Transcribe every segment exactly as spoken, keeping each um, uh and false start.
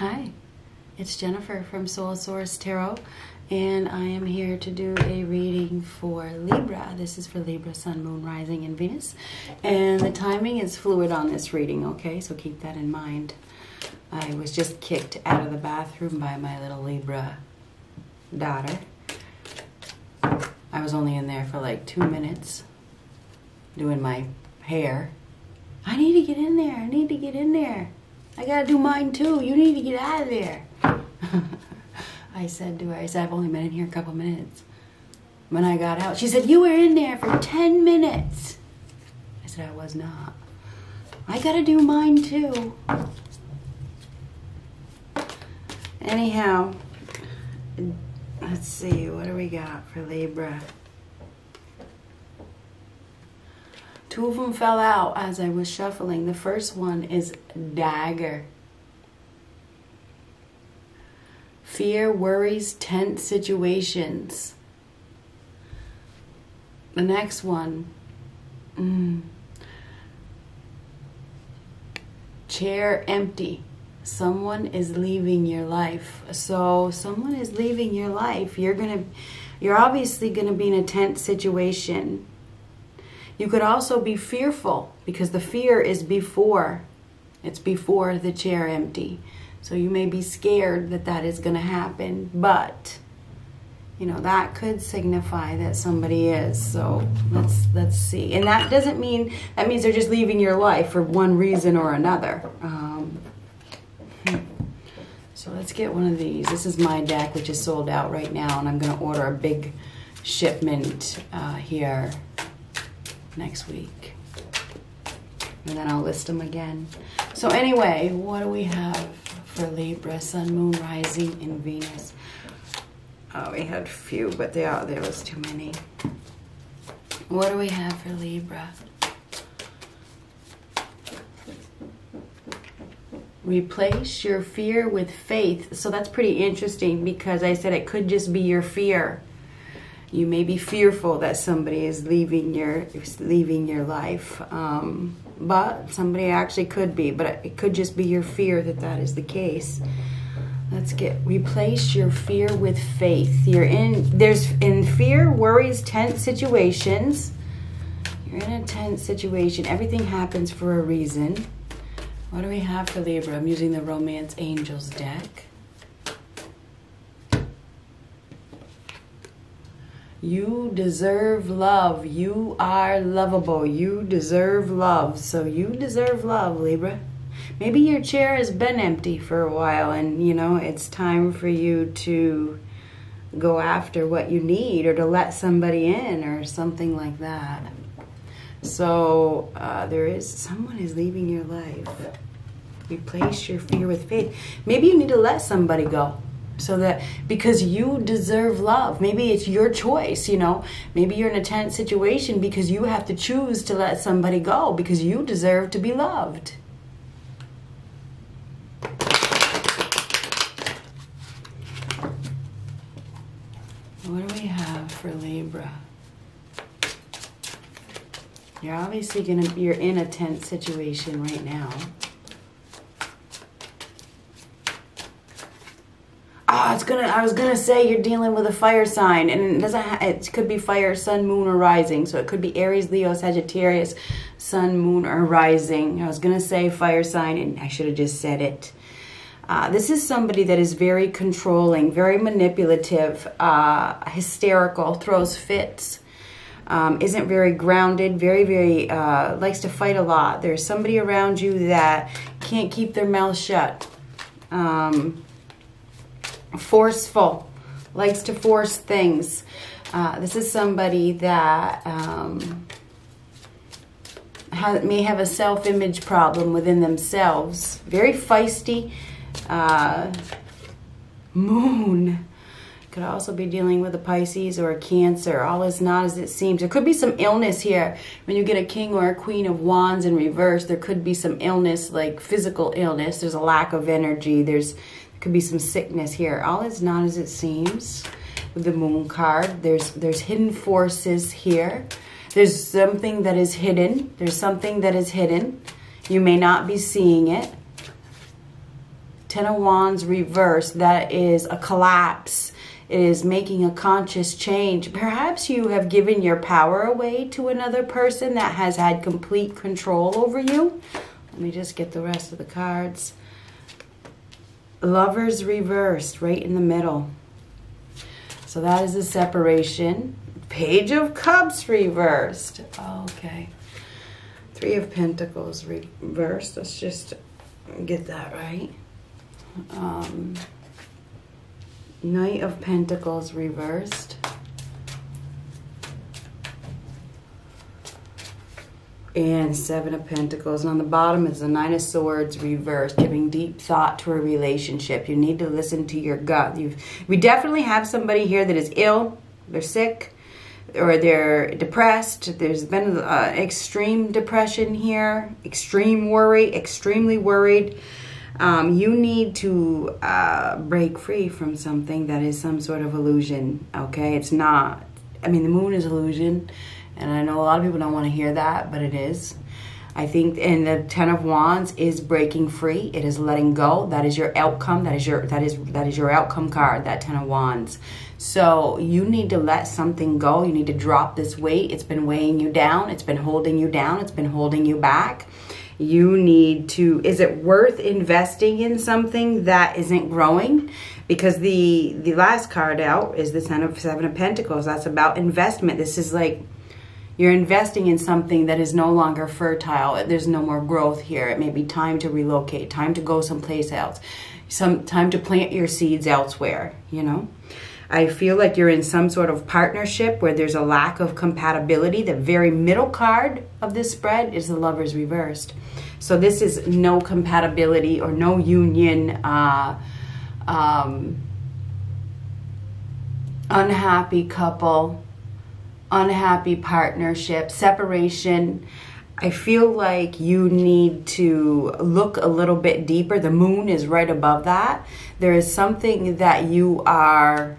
Hi, it's Jennifer from Soul Source Tarot, and I am here to do a reading for Libra. This is for Libra, Sun, Moon, Rising, and Venus, and the timing is fluid on this reading, okay? So keep that in mind. I was just kicked out of the bathroom by my little Libra daughter. I was only in there for like two minutes doing my hair. I need to get in there. I need to get in there. I gotta do mine too. You need to get out of there. I said to her, I said, I've only been in here a couple minutes. When I got out, she said, you were in there for ten minutes. I said, I was not. I gotta do mine too. Anyhow, let's see, what do we got for Libra? Two of them fell out as I was shuffling. The first one is dagger. Fear, worries, tense situations. The next one, mm, chair empty. Someone is leaving your life. So someone is leaving your life. You're gonna, you're obviously gonna be in a tense situation. You could also be fearful because the fear is before. It's before the chair empty. So you may be scared that that is going to happen, but you know, that could signify that somebody is. So let's let's see. And that doesn't mean that means they're just leaving your life for one reason or another. Um, so let's get one of these. This is my deck, which is sold out right now, and I'm going to order a big shipment uh, here next week, and then I'll list them again. So anyway, what do we have for Libra, Sun, Moon, Rising, and Venus? Oh, we had few, but they are, there was too many. What do we have for Libra? Replace your fear with faith. So that's pretty interesting because I said it could just be your fear. You may be fearful that somebody is leaving your is leaving your life, um, but somebody actually could be. But it could just be your fear that that is the case. Let's get replace your fear with faith. You're in there's in fear, worries, tense situations. You're in a tense situation. Everything happens for a reason. What do we have for Libra? I'm using the Romance Angels deck. You deserve love. You are lovable. You deserve love. So you deserve love, Libra. Maybe your chair has been empty for a while and, you know, it's time for you to go after what you need or to let somebody in or something like that. So uh, there is, someone is leaving your life. Replace your fear with faith. Maybe you need to let somebody go. So that because you deserve love, maybe it's your choice, you know, maybe you're in a tense situation because you have to choose to let somebody go because you deserve to be loved. What do we have for Libra? You're obviously gonna be, you're in a tense situation right now. Oh, it's gonna, I was gonna say you're dealing with a fire sign, and it doesn't. Ha it could be fire, sun, moon, or rising. So it could be Aries, Leo, Sagittarius, sun, moon, or rising. I was gonna say fire sign, and I should have just said it. Uh, this is somebody that is very controlling, very manipulative, uh, hysterical, throws fits, um, isn't very grounded, very, very uh, likes to fight a lot. There's somebody around you that can't keep their mouth shut. Um, Forceful, likes to force things. Uh, this is somebody that um, ha may have a self-image problem within themselves. Very feisty. Uh, moon. Could also be dealing with a Pisces or a Cancer. All is not as it seems. There could be some illness here. When you get a king or a queen of wands in reverse, there could be some illness, like physical illness. There's a lack of energy. There's could be some sickness here. All is not as it seems with the moon card. There's there's hidden forces here. There's something that is hidden. There's something that is hidden. You may not be seeing it. Ten of Wands reversed. That is a collapse. It is making a conscious change. Perhaps you have given your power away to another person that has had complete control over you. Let me just get the rest of the cards. Lovers reversed, right in the middle. So that is a separation. Page of Cups reversed. Okay. Three of Pentacles reversed. Let's just get that right. Um... Knight of Pentacles reversed. And Seven of Pentacles. And on the bottom is the Nine of Swords reversed, giving deep thought to a relationship. You need to listen to your gut. You've, we definitely have somebody here that is ill, they're sick, or they're depressed. There's been uh, extreme depression here, extreme worry, extremely worried. Um, you need to uh, break free from something that is some sort of illusion, okay? It's not, I mean, the moon is illusion, and I know a lot of people don't want to hear that, but it is. I think, and the Ten of Wands is breaking free. It is letting go. That is your outcome. That is your, that is, that is your outcome card, that Ten of Wands. So you need to let something go. You need to drop this weight. It's been weighing you down. It's been holding you down. It's been holding you back. You need to, is it worth investing in something that isn't growing? Because the the last card out is the Ten of Seven of Pentacles. That's about investment. This is like you're investing in something that is no longer fertile. There's no more growth here. It may be time to relocate, time to go someplace else, some time to plant your seeds elsewhere, you know? I feel like you're in some sort of partnership where there's a lack of compatibility. The very middle card of this spread is the Lovers reversed. So this is no compatibility or no union, uh, um, unhappy couple, unhappy partnership, separation. I feel like you need to look a little bit deeper. The moon is right above that. There is something that you are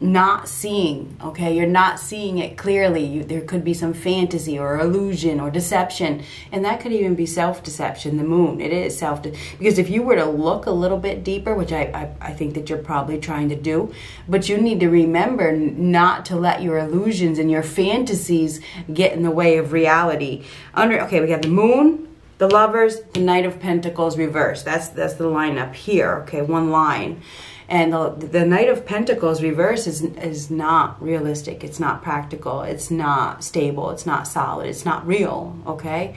not seeing, okay? You're not seeing it clearly. You, there could be some fantasy or illusion or deception, and that could even be self-deception. The moon, it is self-deception, because if you were to look a little bit deeper, which I, I, I think that you're probably trying to do, but you need to remember not to let your illusions and your fantasies get in the way of reality. Under, okay, we have the moon, the Lovers, the Knight of Pentacles reversed. That's, that's the line up here, okay, one line. And the, the Knight of Pentacles reverse is, is not realistic. It's not practical. It's not stable. It's not solid. It's not real, okay?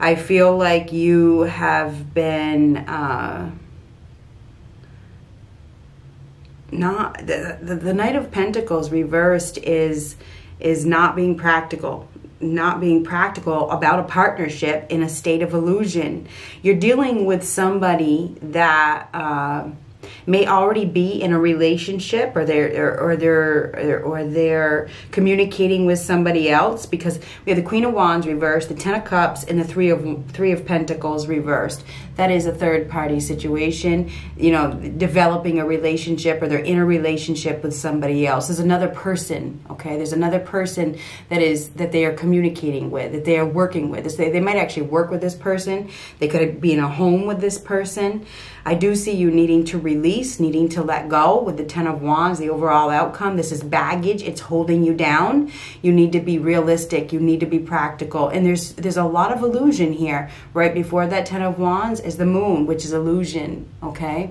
I feel like you have been uh, not... The, the, the Knight of Pentacles reversed is, is not being practical. Not being practical about a partnership in a state of illusion. You're dealing with somebody that... Uh, may already be in a relationship, or they're or they're or they're communicating with somebody else, because we have the Queen of Wands reversed, the Ten of Cups, and the Three of Three of Pentacles reversed. That is a third party situation, you know, developing a relationship, or they're in a relationship with somebody else. There's another person, okay? There's another person that is that they are communicating with, that they are working with. So they, they might actually work with this person. They could be in a home with this person. I do see you needing to release, needing to let go with the Ten of Wands, the overall outcome. This is baggage. It's holding you down. You need to be realistic. You need to be practical. And there's there's a lot of illusion here. Right before that Ten of Wands is the moon, which is illusion, okay?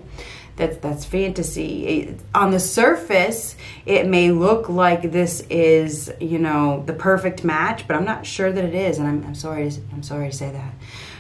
That's, that's fantasy. It, on the surface, it may look like this is, you know, the perfect match, but I'm not sure that it is, and I'm, I'm, sorry, to, I'm sorry to say that.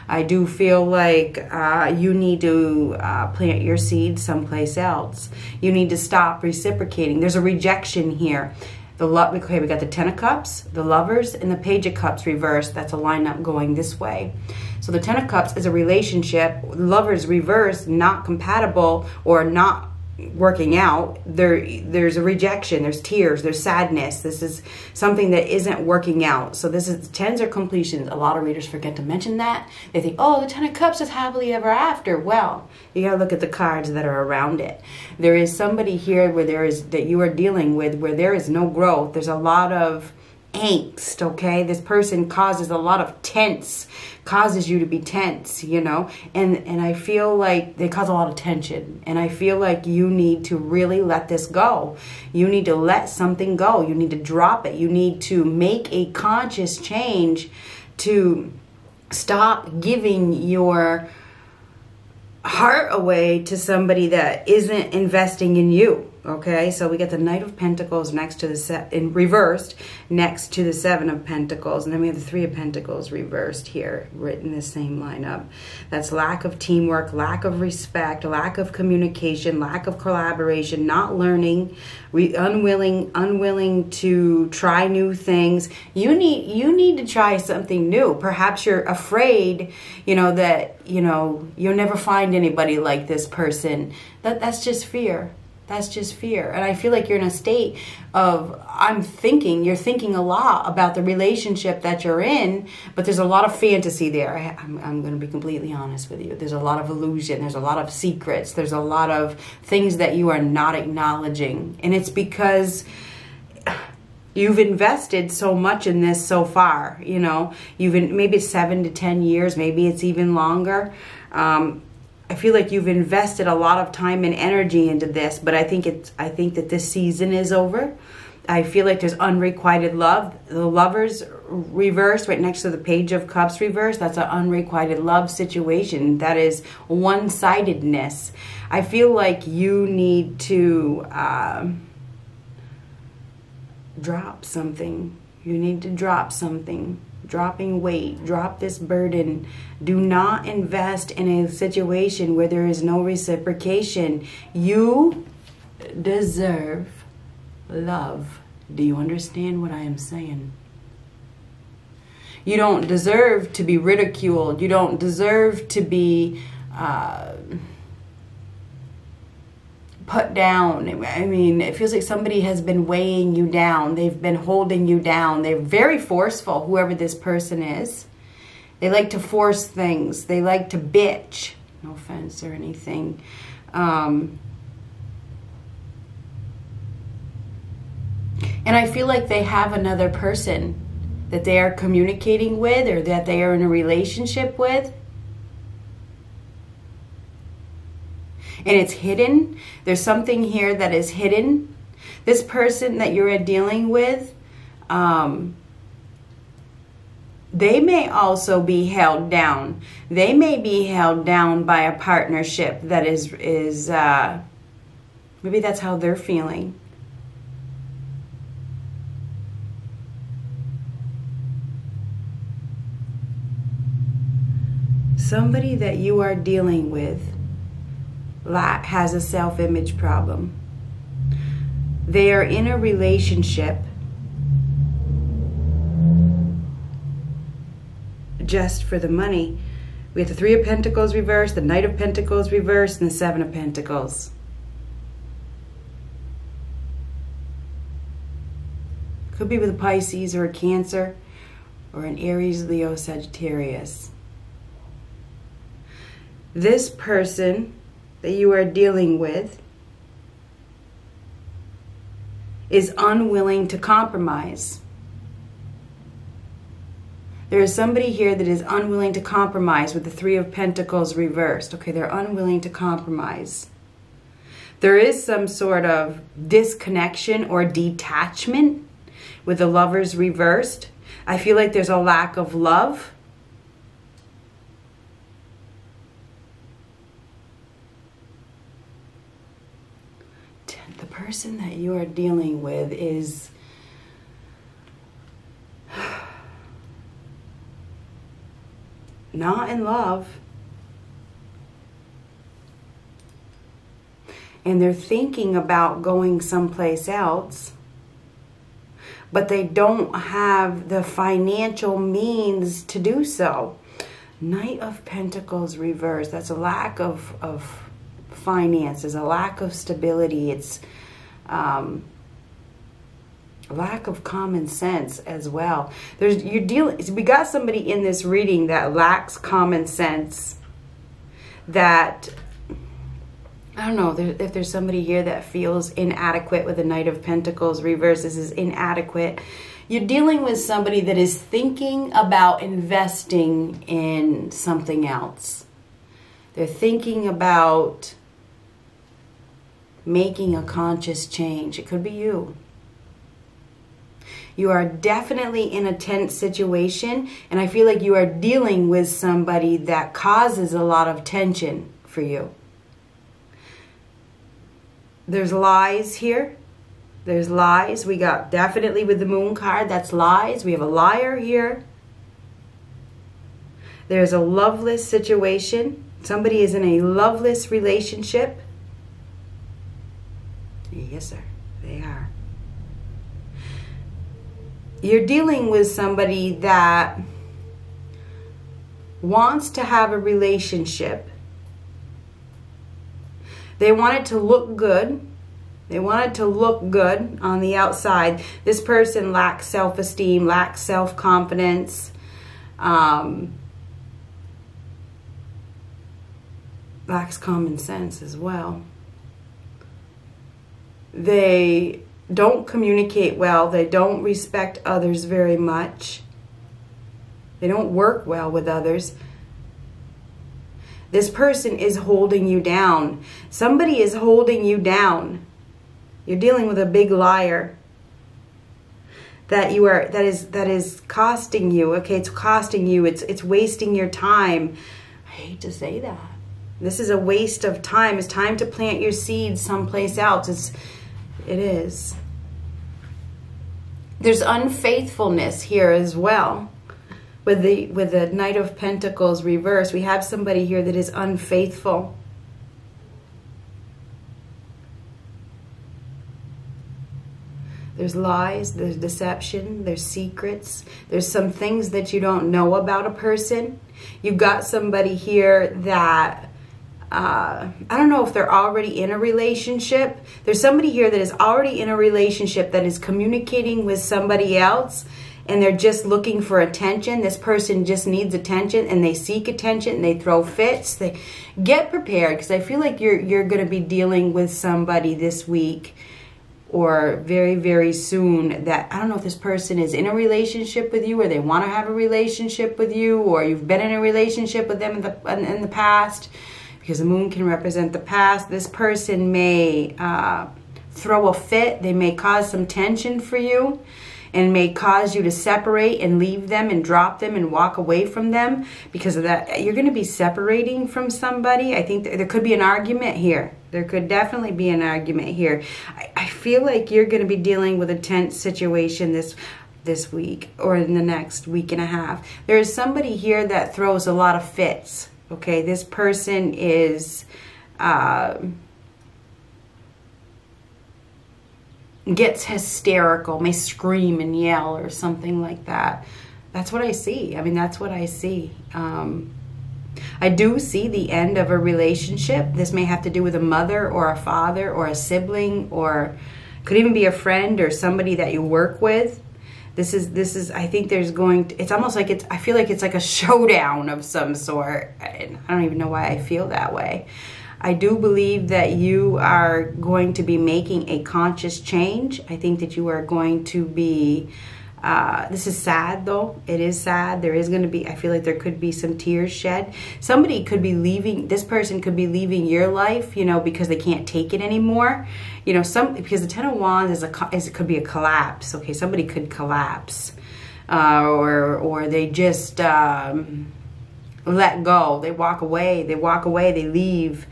I do feel like uh, you need to uh, plant your seed someplace else. You need to stop reciprocating. There's a rejection here. The love, okay, we got the Ten of Cups, the Lovers, and the Page of Cups reversed. That's a lineup going this way. So the Ten of Cups is a relationship. Lovers reversed, not compatible or not working out. There, there's a rejection. There's tears. There's sadness. This is something that isn't working out. So this is, tens are completions. A lot of readers forget to mention that. They think, oh, the Ten of Cups is happily ever after. Well, you gotta look at the cards that are around it. There is somebody here where there is, that you are dealing with, where there is no growth. There's a lot of angst, okay? This person causes a lot of tense, causes you to be tense, you know? And, and I feel like they cause a lot of tension. And I feel like you need to really let this go. You need to let something go. You need to drop it. You need to make a conscious change to stop giving your heart away to somebody that isn't investing in you. Okay, so we get the Knight of Pentacles next to the set in reversed next to the Seven of Pentacles, and then we have the Three of Pentacles reversed here, written the same lineup. That's lack of teamwork, lack of respect, lack of communication, lack of collaboration, not learning, re unwilling, unwilling to try new things. You need you need to try something new. Perhaps you're afraid, you know, that you know you'll never find anybody like this person. That that's just fear. That's just fear. And I feel like you're in a state of, I'm thinking, you're thinking a lot about the relationship that you're in, but there's a lot of fantasy there. I, I'm, I'm going to be completely honest with you. There's a lot of illusion. There's a lot of secrets. There's a lot of things that you are not acknowledging. And it's because you've invested so much in this so far. You know, you've been, maybe it's seven to ten years. Maybe it's even longer. Um, I feel like you've invested a lot of time and energy into this, but I think it's, I think that this season is over. I feel like there's unrequited love. The Lovers reverse right next to the Page of Cups reverse. That's an unrequited love situation. That is one-sidedness. I feel like you need to um, drop something. You need to drop something. Dropping weight, drop this burden. Do not invest in a situation where there is no reciprocation. You deserve love. Do you understand what I am saying? You don't deserve to be ridiculed. You don't deserve to be uh, put down. I mean, it feels like somebody has been weighing you down. They've been holding you down. They're very forceful, whoever this person is. They like to force things. They like to bitch. No offense or anything. Um, and I feel like they have another person that they are communicating with or that they are in a relationship with. And it's hidden. There's something here that is hidden. This person that you're dealing with, um, they may also be held down. They may be held down by a partnership that is, is uh, maybe that's how they're feeling. Somebody that you are dealing with Lot has a self-image problem. They are in a relationship just for the money. We have the Three of Pentacles reversed, the Knight of Pentacles reversed, and the Seven of Pentacles. Could be with a Pisces or a Cancer or an Aries, Leo, Sagittarius. This person that you are dealing with is unwilling to compromise. There is somebody here that is unwilling to compromise with the Three of Pentacles reversed. Okay, they're unwilling to compromise. There is some sort of disconnection or detachment with the Lovers reversed. I feel like there's a lack of love. Person that you are dealing with is not in love, and they're thinking about going someplace else, but they don't have the financial means to do so. Knight of Pentacles reversed. That's a lack of, of finances, a lack of stability. It's Um, lack of common sense as well. There's you're dealing. We got somebody in this reading that lacks common sense. That I don't know there, if there's somebody here that feels inadequate with the Knight of Pentacles reverse. This is inadequate. You're dealing with somebody that is thinking about investing in something else. They're thinking about making a conscious change. It could be you. You are definitely in a tense situation, and I feel like you are dealing with somebody that causes a lot of tension for you. There's lies here. There's lies. We got definitely with the moon card, that's lies. We have a liar here. There's a loveless situation. Somebody is in a loveless relationship. Yes, sir, they are. You're dealing with somebody that wants to have a relationship. They want it to look good. They want it to look good on the outside. This person lacks self-esteem, lacks self-confidence. Um, lacks common sense as well. They don't communicate well. They don't respect others very much. They don't work well with others. This person is holding you down. Somebody is holding you down. You're dealing with a big liar that you are that is that is costing you. Okay, it's costing you. It's it's wasting your time. I hate to say that. This is a waste of time. It's time to plant your seeds someplace else. It's it is. There's unfaithfulness here as well. With the with the Knight of Pentacles reverse, we have somebody here that is unfaithful. There's lies, there's deception, there's secrets. There's some things that you don't know about a person. You've got somebody here that, uh, I don't know if they're already in a relationship. There's somebody here that is already in a relationship that is communicating with somebody else, and they're just looking for attention. This person just needs attention, and they seek attention, and they throw fits. They get prepared, because I feel like you're, you're going to be dealing with somebody this week or very, very soon that, I don't know if this person is in a relationship with you, or they want to have a relationship with you, or you've been in a relationship with them in the, in the past, because the moon can represent the past. This person may uh, throw a fit. They may cause some tension for you, and may cause you to separate and leave them and drop them and walk away from them. Because of that, you're going to be separating from somebody. I think there could be an argument here. There could definitely be an argument here. I, I feel like you're going to be dealing with a tense situation this this week, or in the next week and a half. There is somebody here that throws a lot of fits. Okay, this person is uh, gets hysterical, may scream and yell or something like that. That's what I see. I mean, that's what I see. Um, I do see the end of a relationship. This may have to do with a mother or a father or a sibling, or could even be a friend or somebody that you work with. This is, this is, I think there's going to, it's almost like it's, I feel like it's like a showdown of some sort. And I don't even know why I feel that way. I do believe that you are going to be making a conscious change. I think that you are going to be, uh, this is sad though. It is sad. There is going to be, I feel like there could be some tears shed. Somebody could be leaving, this person could be leaving your life, you know, because they can't take it anymore. You know, some, because the Ten of Wands is a, is, it could be a collapse. Okay, somebody could collapse uh, or, or they just um, let go. They walk away. They walk away. They leave.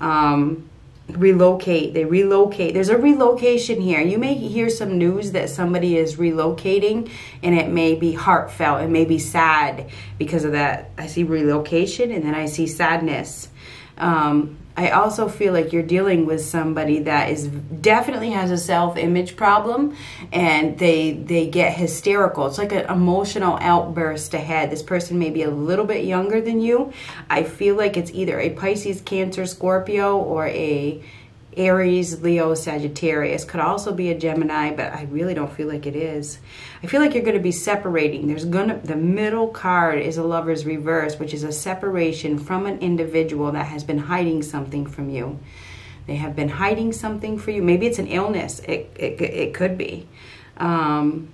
Um, relocate. They relocate. There's a relocation here. You may hear some news that somebody is relocating, and it may be heartfelt. It may be sad because of that. I see relocation, and then I see sadness. Um, I also feel like you're dealing with somebody that is definitely has a self-image problem, and they they get hysterical. It's like an emotional outburst ahead. This person may be a little bit younger than you. I feel like it's either a Pisces, Cancer, Scorpio, or a Aries, Leo, Sagittarius. Could also be a Gemini, but I really don't feel like it is. I feel like you're going to be separating. There's gonna the middle card is a Lover's reverse, which is a separation from an individual that has been hiding something from you. They have been hiding something for you. Maybe it's an illness. It it, it could be. Um,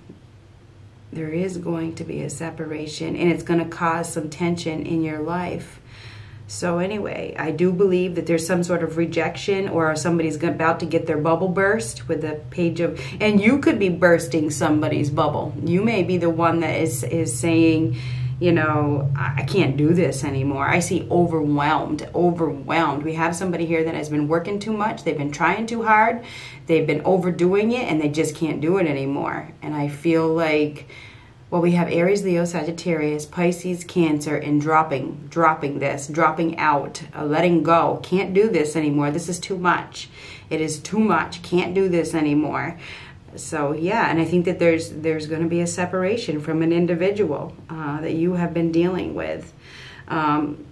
there is going to be a separation, and it's going to cause some tension in your life. So anyway, I do believe that there's some sort of rejection, or somebody's about to get their bubble burst with the page of, and you could be bursting somebody's bubble. You may be the one that is, is saying, you know, I can't do this anymore. I see overwhelmed, overwhelmed. We have somebody here that has been working too much. They've been trying too hard. They've been overdoing it, and they just can't do it anymore. And I feel like... well, we have Aries, Leo, Sagittarius, Pisces, Cancer, and dropping, dropping this, dropping out, uh, letting go. Can't do this anymore. This is too much. It is too much. Can't do this anymore. So, yeah, and I think that there's, there's going to be a separation from an individual uh, that you have been dealing with. Um,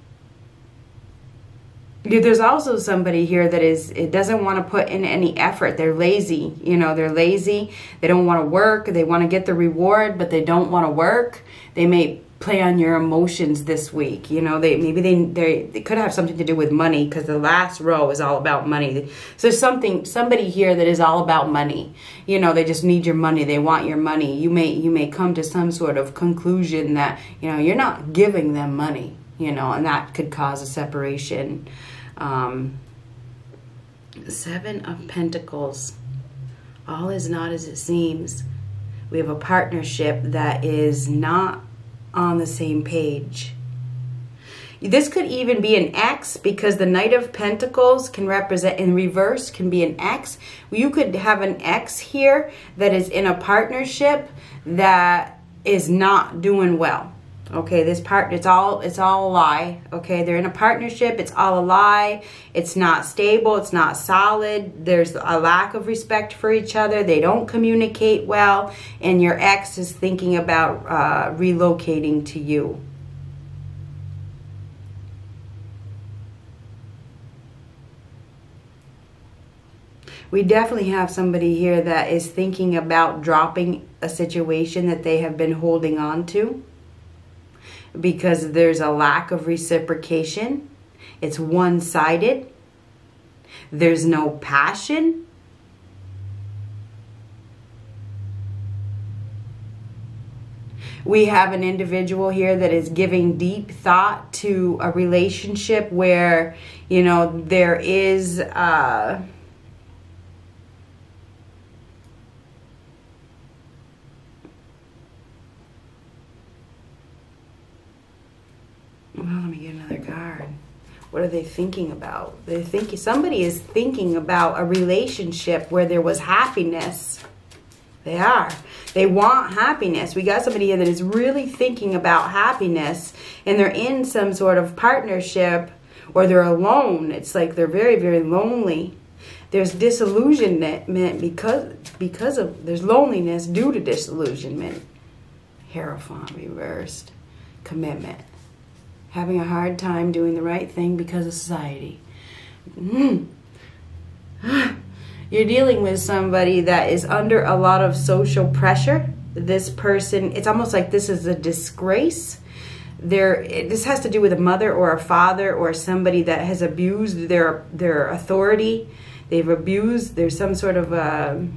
There's also somebody here that is, it doesn't want to put in any effort. They're lazy. You know, they're lazy. They don't want to work. They want to get the reward, but they don't want to work. They may play on your emotions this week. You know, they maybe they, they, they could have something to do with money, because the last row is all about money. So something, somebody here that is all about money. You know, they just need your money. They want your money. You may, you may come to some sort of conclusion that, you know, you're not giving them money. You know, and that could cause a separation. Um, seven of Pentacles. All is not as it seems. We have a partnership that is not on the same page. This could even be an X, because the Knight of Pentacles can represent, in reverse, can be an X. You could have an X here that is in a partnership that is not doing well. Okay, this part, it's all, it's all a lie. Okay, they're in a partnership. It's all a lie. It's not stable. It's not solid. There's a lack of respect for each other. They don't communicate well. And your ex is thinking about uh, relocating to you. We definitely have somebody here that is thinking about dropping a situation that they have been holding on to, because there's a lack of reciprocation. It's one-sided. There's no passion. We have an individual here that is giving deep thought to a relationship where, you know, there is... Uh, well, let me get another card. What are they thinking about? They're thinking, somebody is thinking about a relationship where there was happiness. They are. They want happiness. We got somebody here that is really thinking about happiness, and they're in some sort of partnership, or they're alone. It's like they're very, very lonely. There's disillusionment because, because of, there's loneliness due to disillusionment. Hierophant reversed. Commitment. Having a hard time doing the right thing because of society. Mm. You're dealing with somebody that is under a lot of social pressure. This person, it's almost like this is a disgrace. There, this has to do with a mother or a father or somebody that has abused their, their authority. They've abused, there's some sort of a...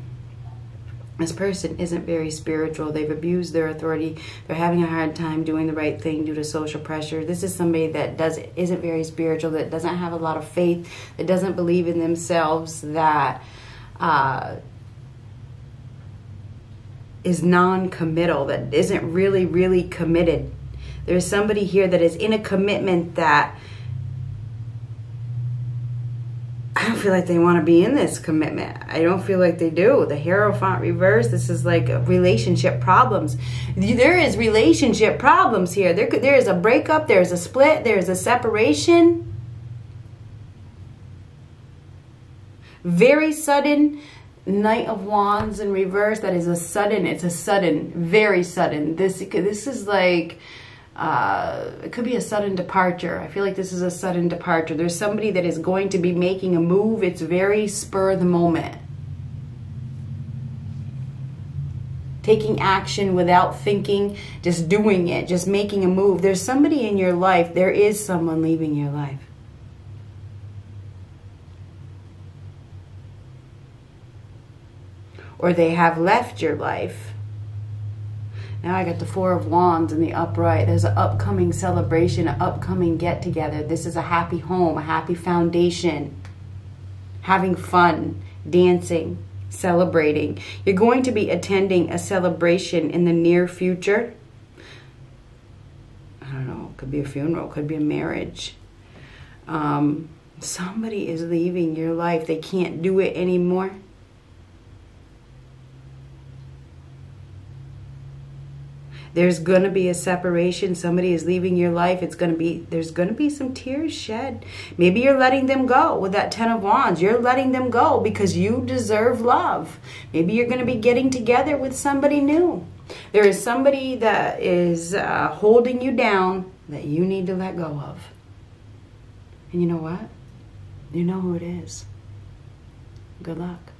this person isn't very spiritual. They've abused their authority. They're having a hard time doing the right thing due to social pressure. This is somebody that does, isn't very spiritual, that doesn't have a lot of faith, that doesn't believe in themselves, that uh, is non-committal, that isn't really, really committed. There's somebody here that is in a commitment that I don't feel like they want to be in this commitment. I don't feel like they do. The Hierophant reverse, this is like relationship problems. There is relationship problems here. There, there is a breakup. There is a split. There is a separation. Very sudden. Knight of Wands in reverse. That is a sudden. It's a sudden. Very sudden. This, this is like... Uh, it could be a sudden departure. I feel like this is a sudden departure. There's somebody that is going to be making a move. It's very spur of the moment. Taking action without thinking, just doing it, just making a move. There's somebody in your life. There is someone leaving your life. Or they have left your life. Now I got the Four of Wands in the upright. There's an upcoming celebration, an upcoming get-together. This is a happy home, a happy foundation. Having fun, dancing, celebrating. You're going to be attending a celebration in the near future. I don't know, it could be a funeral, could be a marriage. Um, somebody is leaving your life. They can't do it anymore. There's going to be a separation. Somebody is leaving your life. It's going to be, there's going to be some tears shed. Maybe you're letting them go with that Ten of Wands. You're letting them go because you deserve love. Maybe you're going to be getting together with somebody new. There is somebody that is uh, holding you down that you need to let go of. And you know what? You know who it is. Good luck.